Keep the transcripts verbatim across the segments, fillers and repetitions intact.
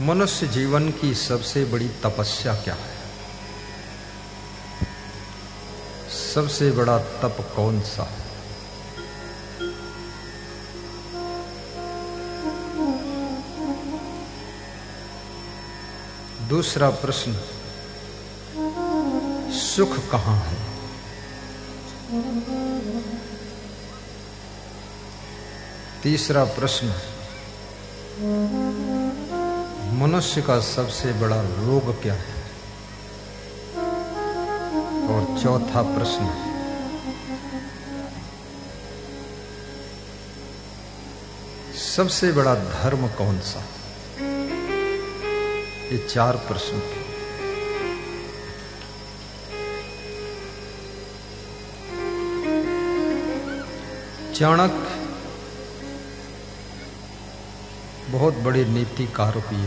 मनुष्य जीवन की सबसे बड़ी तपस्या क्या है? सबसे बड़ा तप कौन सा है? दूसरा प्रश्न, सुख कहाँ है? तीसरा प्रश्न, मनुष्य का सबसे बड़ा रोग क्या है? और चौथा प्रश्न, सबसे बड़ा धर्म कौन सा? ये चार प्रश्न। चाणक्य बहुत बड़े नीति का आरोपी है,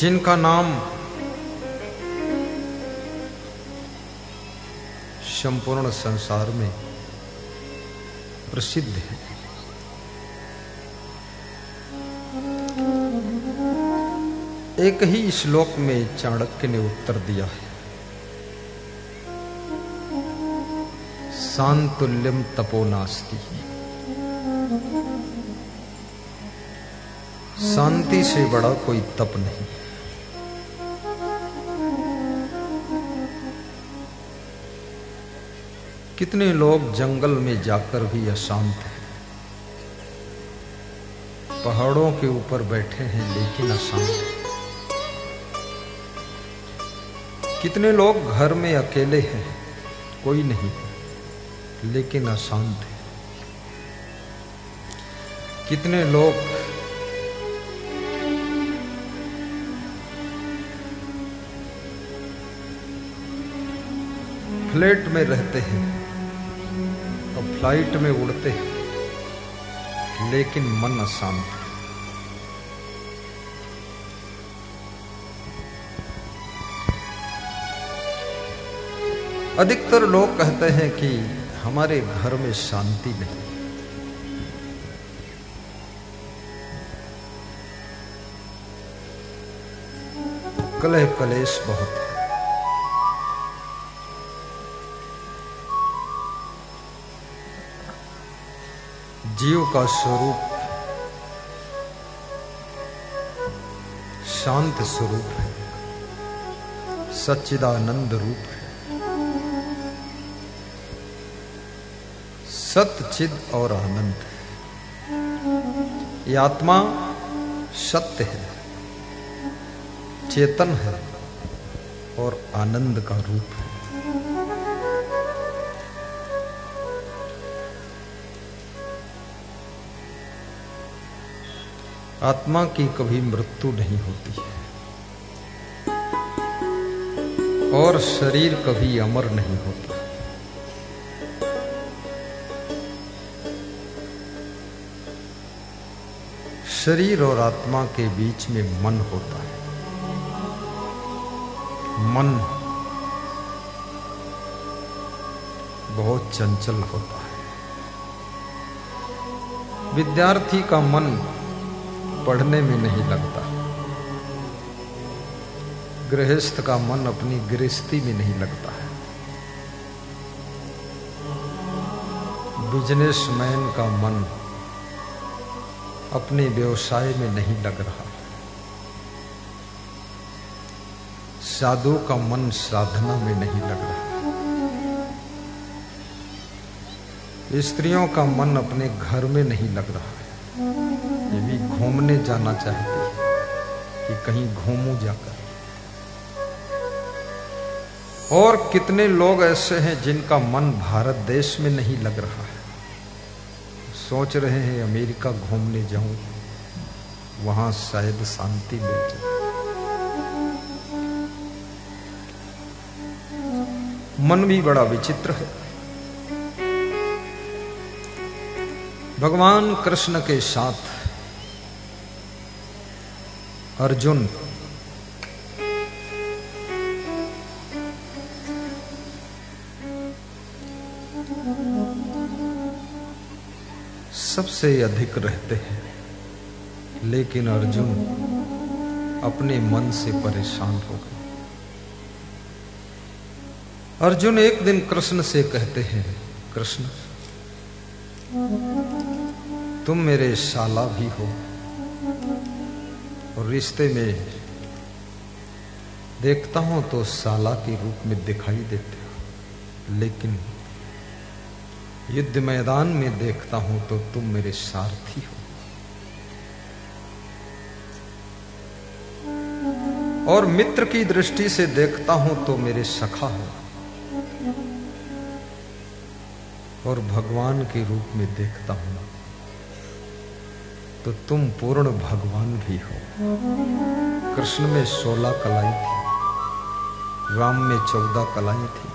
जिनका नाम संपूर्ण संसार में प्रसिद्ध है। एक ही श्लोक में चाणक्य ने उत्तर दिया है, सांतुल्यम तपोनास्ति। शांति से बड़ा कोई तप नहीं। कितने लोग जंगल में जाकर भी अशांत हैं, पहाड़ों के ऊपर बैठे हैं लेकिन अशांत हैं। कितने लोग घर में अकेले हैं, कोई नहीं है लेकिन अशांत हैं। कितने लोग फ्लैट में रहते हैं और फ्लाइट में उड़ते हैं लेकिन मन अशांत है। अधिकतर लोग कहते हैं कि हमारे घर में शांति नहीं। कलह कलेश बहुत है। जीव का स्वरूप शांत स्वरूप है, सच्चिदानंद रूप है, सत चिद और आनंद है। ये आत्मा सत्य है, चेतन है और आनंद का रूप है। आत्मा की कभी मृत्यु नहीं होती है और शरीर कभी अमर नहीं होता। शरीर और आत्मा के बीच में मन होता है। मन बहुत चंचल होता है। विद्यार्थी का मन पढ़ने में नहीं लगता, गृहस्थ का मन अपनी गृहस्थी में नहीं लगता है, बिजनेसमैन का मन अपने व्यवसाय में नहीं लग रहा, साधु का मन साधना में नहीं लग रहा, स्त्रियों का मन अपने घर में नहीं लग रहा है। ये भी घूमने जाना चाहती है कि कहीं घूमूं जाकर। और कितने लोग ऐसे हैं जिनका मन भारत देश में नहीं लग रहा है, सोच रहे हैं अमेरिका घूमने जाऊं, वहां शायद शांति मिल जाए। मन भी बड़ा विचित्र है। भगवान कृष्ण के साथ अर्जुन सबसे से अधिक रहते हैं, लेकिन अर्जुन अपने मन से परेशान हो गए। अर्जुन एक दिन कृष्ण से कहते हैं, कृष्ण तुम मेरे साला भी हो और रिश्ते में देखता हूं तो साला के रूप में दिखाई देते हो, लेकिन युद्ध मैदान में देखता हूं तो तुम मेरे सारथी हो और मित्र की दृष्टि से देखता हूं तो मेरे सखा हो और भगवान के रूप में देखता हूं तो तुम पूर्ण भगवान भी हो। कृष्ण में सोलह कलाई थी, राम में चौदह कलाई थी,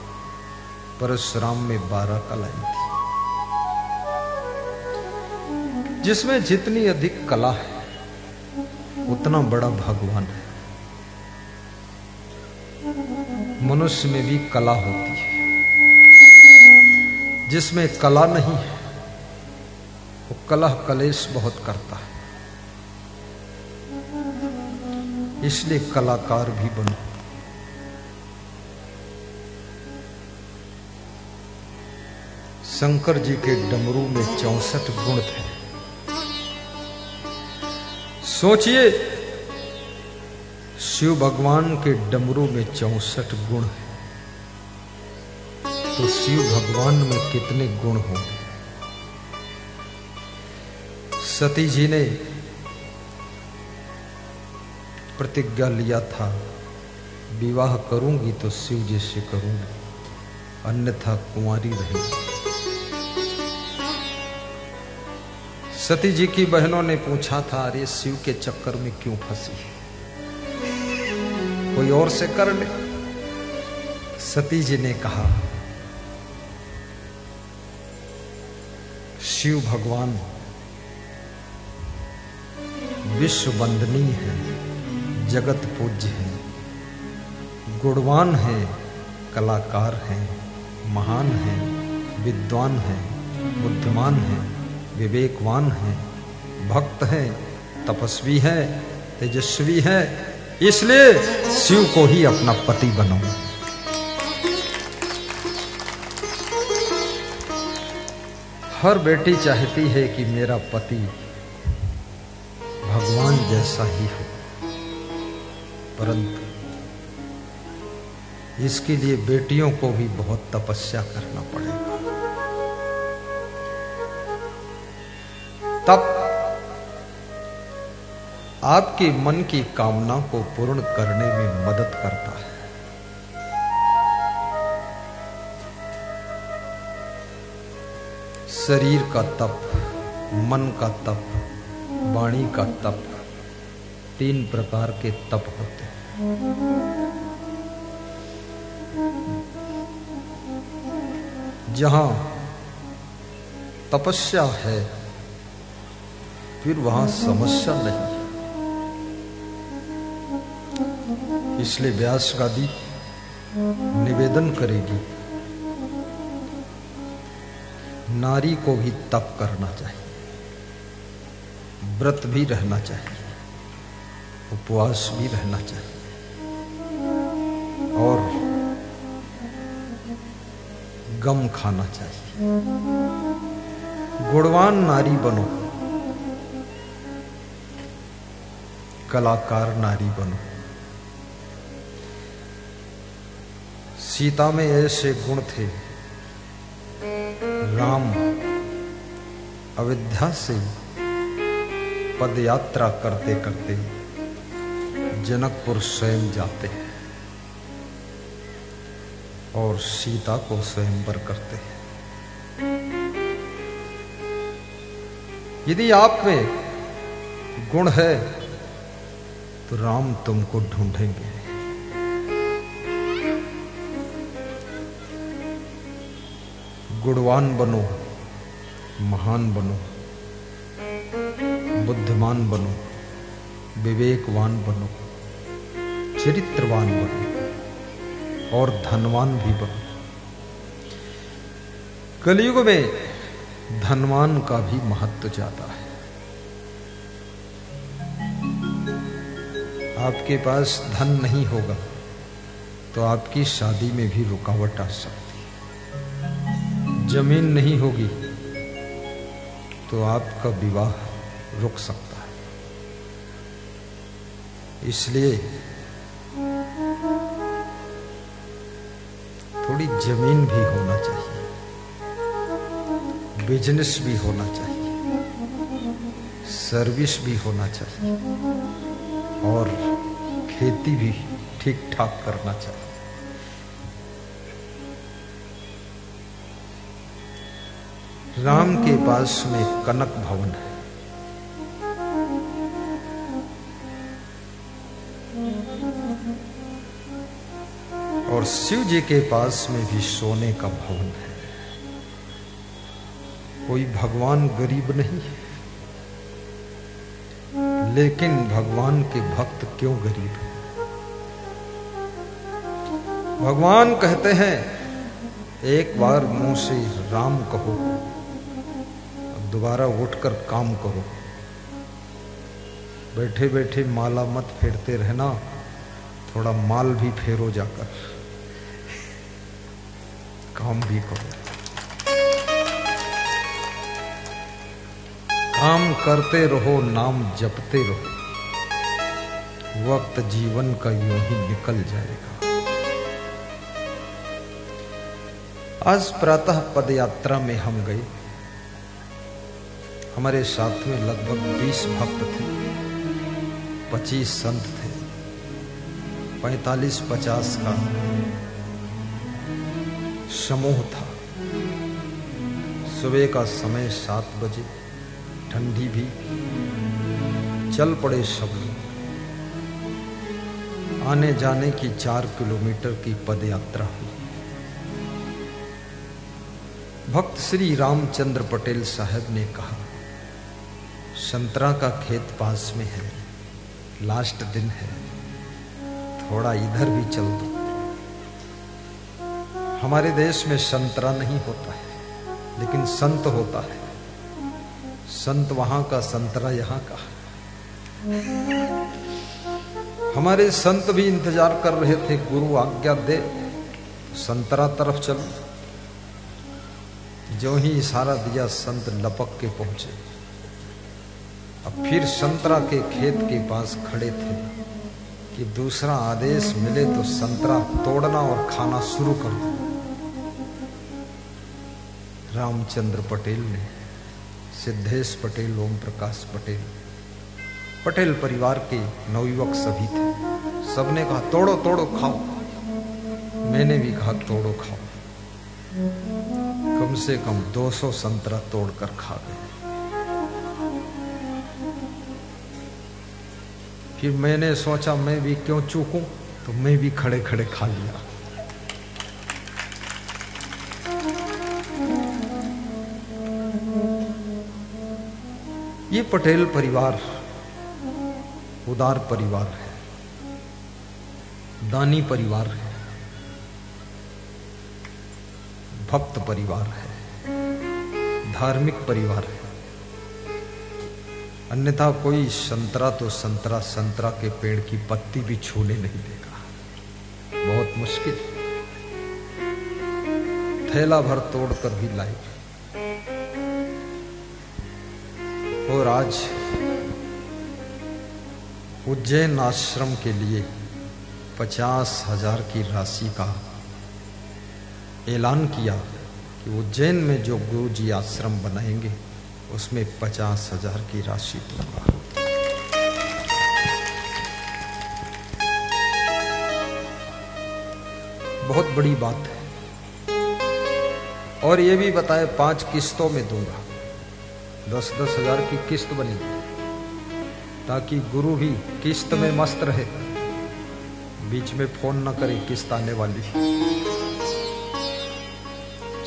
परशुराम में बारह कलाई थी, जिसमें जितनी अधिक कला है उतना बड़ा भगवान है। मनुष्य में भी कला होती है, जिसमें कला नहीं है वो कला कलेश बहुत करता है। इसलिए कलाकार भी बनो। शंकर जी के डमरू में चौसठ गुण थे। सोचिए, शिव भगवान के डमरू में चौसठ गुण है तो शिव भगवान में कितने गुण होंगे। सती जी ने प्रतिज्ञा लिया था, विवाह करूंगी तो शिव जी से करूंगी, अन्यथा कुंवारी रहेगी। सती जी की बहनों ने पूछा था, अरे शिव के चक्कर में क्यों फंसी है, कोई और से कर ले। सती जी ने कहा, शिव भगवान विश्व वंदनीय है, जगत पूज्य है, गुणवान है, कलाकार है, महान है, विद्वान है, बुद्धिमान है, विवेकवान है, भक्त है, तपस्वी है, तेजस्वी है, इसलिए शिव को ही अपना पति बनाओ। हर बेटी चाहती है कि मेरा पति भगवान जैसा ही हो, परंतु इसके लिए बेटियों को भी बहुत तपस्या करना पड़ेगा। तब आपके मन की कामना को पूर्ण करने में मदद करता है। शरीर का तप, मन का तप, वाणी का तप, तीन प्रकार के तप होते हैं। जहां तपस्या है फिर वहां समस्या नहीं। इसलिए व्यास गादी निवेदन करेगी, नारी को भी तप करना चाहिए, व्रत भी रहना चाहिए, उपवास भी रहना चाहिए और गम खाना चाहिए। गुणवान नारी बनो, कलाकार नारी बनो। सीता में ऐसे गुण थे। राम अविद्या से पदयात्रा करते करते जनकपुर स्वयं जाते हैं और सीता को स्वयंवर करते हैं। यदि आप में गुण है तो राम तुमको ढूंढेंगे। गुणवान बनो, महान बनो, बुद्धिमान बनो, विवेकवान बनो, चरित्रवान बनो और धनवान भी बनो। कलयुग में धनवान का भी महत्व ज्यादा है। आपके पास धन नहीं होगा तो आपकी शादी में भी रुकावट आ सकती है। जमीन नहीं होगी तो आपका विवाह रुक सकता है। इसलिए थोड़ी जमीन भी होना चाहिए, बिजनेस भी होना चाहिए, सर्विस भी होना चाहिए और खेती भी ठीक ठाक करना चाहिए। राम के पास में कनक भवन है। और शिव जी के पास में भी सोने का भवन है। कोई भगवान गरीब नहीं है, लेकिन भगवान के भक्त क्यों गरीब है? भगवान कहते हैं एक बार मुंह से राम कहो, दोबारा उठकर काम करो। बैठे बैठे माला मत फेरते रहना, थोड़ा माल भी फेरो, जाकर काम भी करो। काम करते रहो, नाम जपते रहो, वक्त जीवन का यूं ही निकल जाएगा। आज प्रातः पदयात्रा में हम गए, हमारे साथ में लगभग बीस भक्त थे, पच्चीस संत थे, पैंतालीस पचास का समूह था। सुबह का समय सात बजे, ठंडी भी, चल पड़े सब लोग। आने जाने की चार किलोमीटर की पदयात्रा हुई। भक्त श्री रामचंद्र पटेल साहब ने कहा, संतरा का खेत पास में है, लास्ट दिन है, थोड़ा इधर भी चल दो। हमारे देश में संतरा नहीं होता है, लेकिन संत होता है। संत वहां का, संतरा यहां का। हमारे संत भी इंतजार कर रहे थे, गुरु आज्ञा दे संतरा तरफ चलो। जो ही इशारा दिया, संत लपक के पहुंचे। अब फिर संतरा के खेत के पास खड़े थे कि दूसरा आदेश मिले तो संतरा तोड़ना और खाना शुरू कर दो। रामचंद्र पटेल ने, सिद्धेश पटेल, ओम प्रकाश पटेल, पटेल परिवार के नवयुवक सभी थे, सबने कहा तोड़ो तोड़ो खाओ। मैंने भी कहा तोड़ो खाओ। कम से कम दो सौ संतरा तोड़कर खा गए। फिर मैंने सोचा मैं भी क्यों चूकूं, तो मैं भी खड़े खड़े खा लिया। ये पटेल परिवार उदार परिवार है, दानी परिवार है, भक्त परिवार है, धार्मिक परिवार है। अन्यथा कोई संतरा तो संतरा, संतरा के पेड़ की पत्ती भी छूने नहीं देगा, बहुत मुश्किल। थैला भर तोड़ कर भी लाए। और आज उज्जैन आश्रम के लिए पचास हजार की राशि का ऐलान किया कि उज्जैन में जो गुरु जी आश्रम बनाएंगे उसमें पचास हजार की राशि दूंगा। बहुत बड़ी बात है। और ये भी बताए पांच किस्तों में दूंगा, दस दस हजार की किस्त बनेगी, ताकि गुरु भी किस्त में मस्त रहे, बीच में फोन ना करे किस्त आने वाली।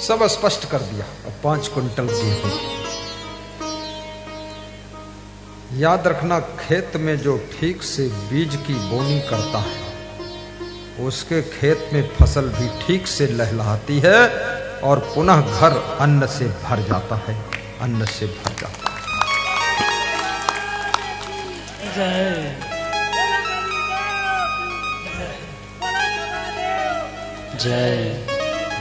सब स्पष्ट कर दिया। अब पांच क्विंटल गेहूं, याद रखना, खेत में जो ठीक से बीज की बोनी करता है उसके खेत में फसल भी ठीक से लहलहाती है और पुनः घर अन्न से भर जाता है, अन्न से भर जाता है। जय जय।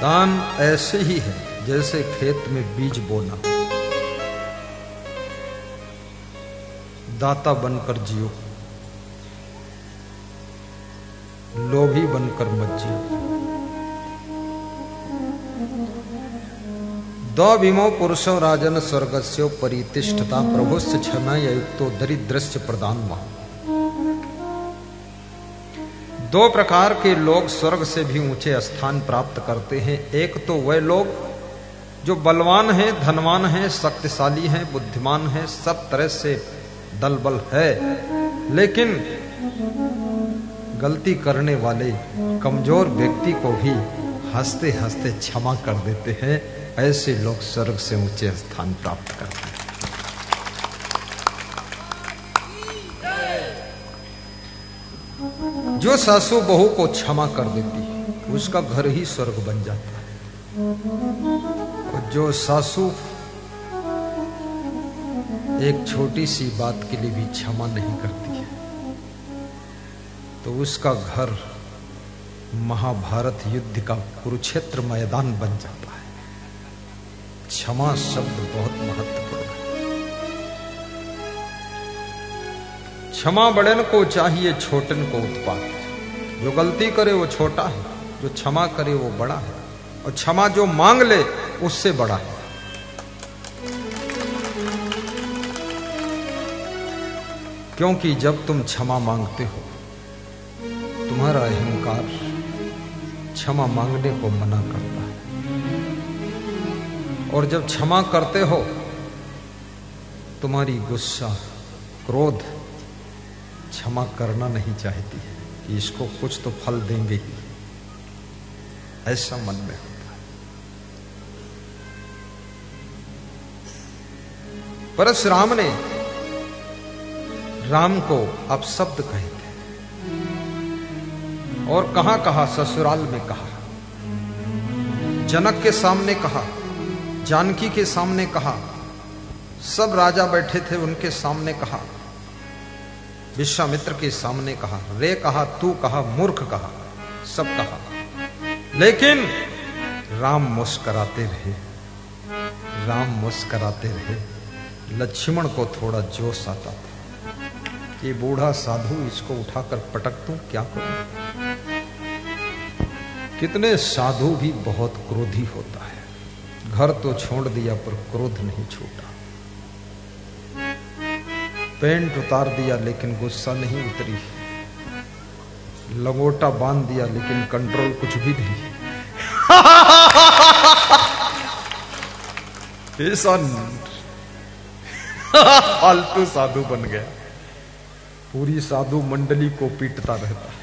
दान ऐसे ही है जैसे खेत में बीज बोना। दाता बनकर जियो, लोभी बनकर मत जियो। द्विमो पुरुषो राजन स्वर्गस्यो परितिष्ठता प्रभुश्च क्षमया युक्तो दरिद्रश्च प्रदानमः। दो प्रकार के लोग स्वर्ग से भी ऊंचे स्थान प्राप्त करते हैं। एक तो वह लोग जो बलवान हैं, धनवान हैं, शक्तिशाली हैं, बुद्धिमान हैं, सब तरह से दलबल है, लेकिन गलती करने वाले कमजोर व्यक्ति को भी हंसते हंसते क्षमा कर देते हैं। ऐसे लोग स्वर्ग से ऊंचे स्थान प्राप्त करते हैं। जो सासू बहू को क्षमा कर देती है उसका घर ही स्वर्ग बन जाता है। और जो सासू एक छोटी सी बात के लिए भी क्षमा नहीं करती है तो उसका घर महाभारत युद्ध का कुरुक्षेत्र मैदान बन जाता है। क्षमा शब्द बहुत महत्वपूर्ण है। क्षमा बड़न को चाहिए, छोटन को उत्पात। जो गलती करे वो छोटा है, जो क्षमा करे वो बड़ा है, और क्षमा जो मांग ले उससे बड़ा है। क्योंकि जब तुम क्षमा मांगते हो तुम्हारा अहंकार क्षमा मांगने को मना करता है, और जब क्षमा करते हो तुम्हारी गुस्सा, क्रोध क्षमा करना नहीं चाहती है कि इसको कुछ तो फल देंगे ही, ऐसा मन में होता है। परशुराम ने राम को अपशब्द कहे थे, और कहां कहा? ससुराल में कहा, जनक के सामने कहा, जानकी के सामने कहा, सब राजा बैठे थे उनके सामने कहा, विश्वामित्र के सामने कहा, रे कहा, तू कहा, मूर्ख कहा, सब कहा, लेकिन राम मुस्कराते रहे, राम मुस्कराते रहे। लक्ष्मण को थोड़ा जोश आता था कि बूढ़ा साधु, इसको उठाकर पटक दूं, क्या करूं। कितने साधु भी बहुत क्रोधी होता है, घर तो छोड़ दिया पर क्रोध नहीं छूटा। पेंट उतार दिया लेकिन गुस्सा नहीं उतरी, लंगोटा बांध दिया लेकिन कंट्रोल कुछ भी नहीं। फालतू साधु बन गया, पूरी साधु मंडली को पीटता रहता है।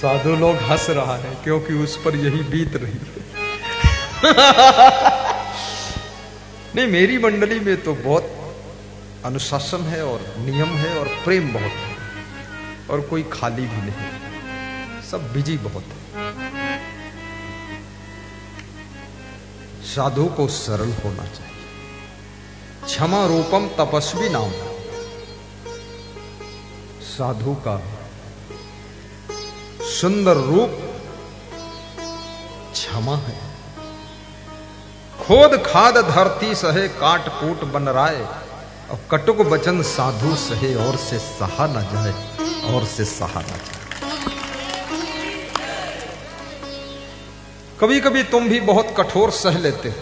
साधु लोग हंस रहा है क्योंकि उस पर यही बीत रही है। नहीं, मेरी मंडली में तो बहुत अनुशासन है और नियम है और प्रेम बहुत है और कोई खाली भी नहीं, सब बिजी बहुत है। साधु को सरल होना चाहिए। क्षमा रूपम तपस्वी नाम, साधु का सुंदर रूप क्षमा है। खोद खाद धरती सहे, काट कूट बन राय, और कटुक वचन साधु सहे, और से सहा न जाए, और से सहा न जाए। कभी कभी तुम भी बहुत कठोर सह लेते हो,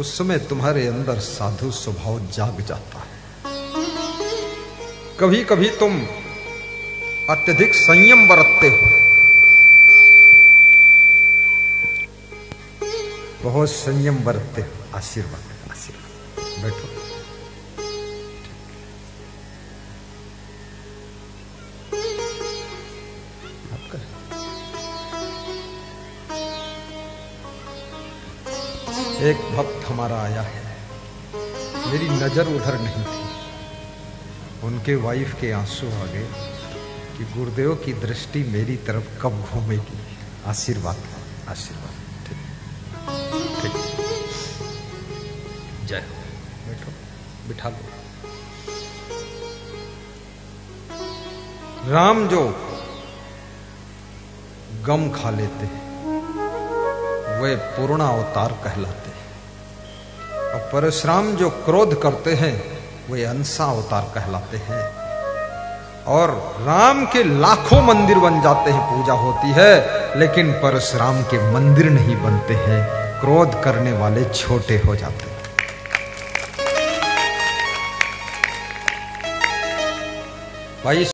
उस समय तुम्हारे अंदर साधु स्वभाव जाग जाता है। कभी कभी तुम अत्यधिक संयम बरतते हो, बहुत संयम बरतते हो। आशीर्वाद, आशीर्वाद, बैठो। एक भक्त हमारा आया है, मेरी नजर उधर नहीं थी, उनके वाइफ के आंसू आ गए, कि गुरुदेव की दृष्टि मेरी तरफ कब घूमेगी। आशीर्वाद आशीर्वाद। ठीक ठीक। जय हो। बैठो, बिठा लो। राम जो गम खा लेते हैं वे पूर्णावतार कहलाते हैं, और परशुराम जो क्रोध करते हैं वे अंशावतार कहलाते हैं। और राम के लाखों मंदिर बन जाते हैं, पूजा होती है, लेकिन परशुराम के मंदिर नहीं बनते हैं। क्रोध करने वाले छोटे हो जाते हैं। भाई।